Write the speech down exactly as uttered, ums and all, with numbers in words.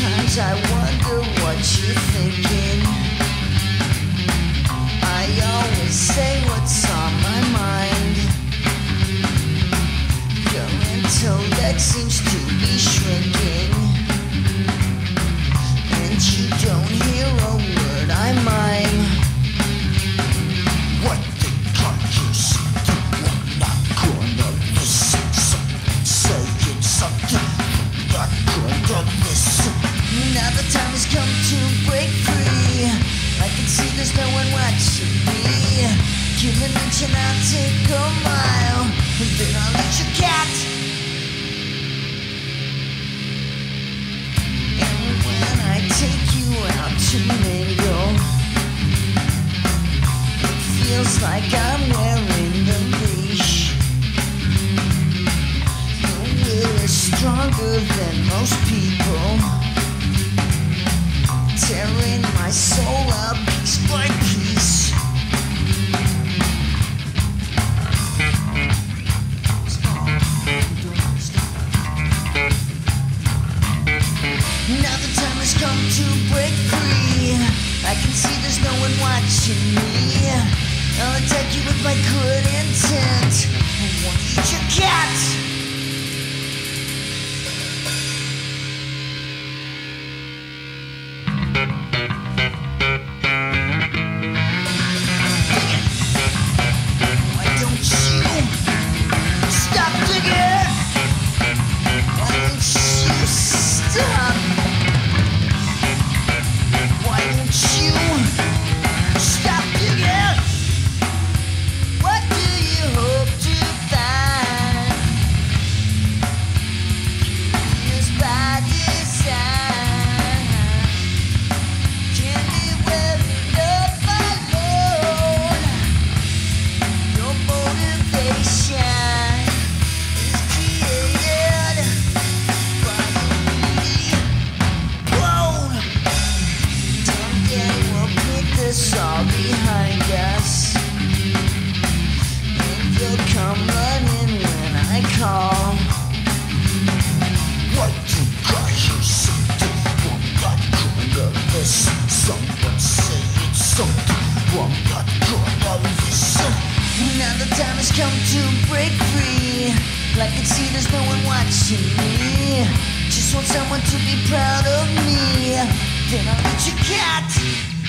Sometimes I wonder what you're thinking. I always say what's on my mind. Your intellect seems to be shrinking, and you don't hear a word I mime. What the fuck you see? I'm not gonna listen. Saying something, I'm not gonna listen. Now the time has come to break free. I can see there's no one watching me. Give an inch and I'll take a mile, and then I'll eat your cat. And when I take you out to mingle, it feels like I'm wearing the leash. Your will is stronger than most people, tearing my soul up piece by piece. Now the time has come to break free. I can see there's no one watching me. I'll attack you with my good intent. I won't eat your cat. Just want someone to be proud of me. Then I'll eat your cat.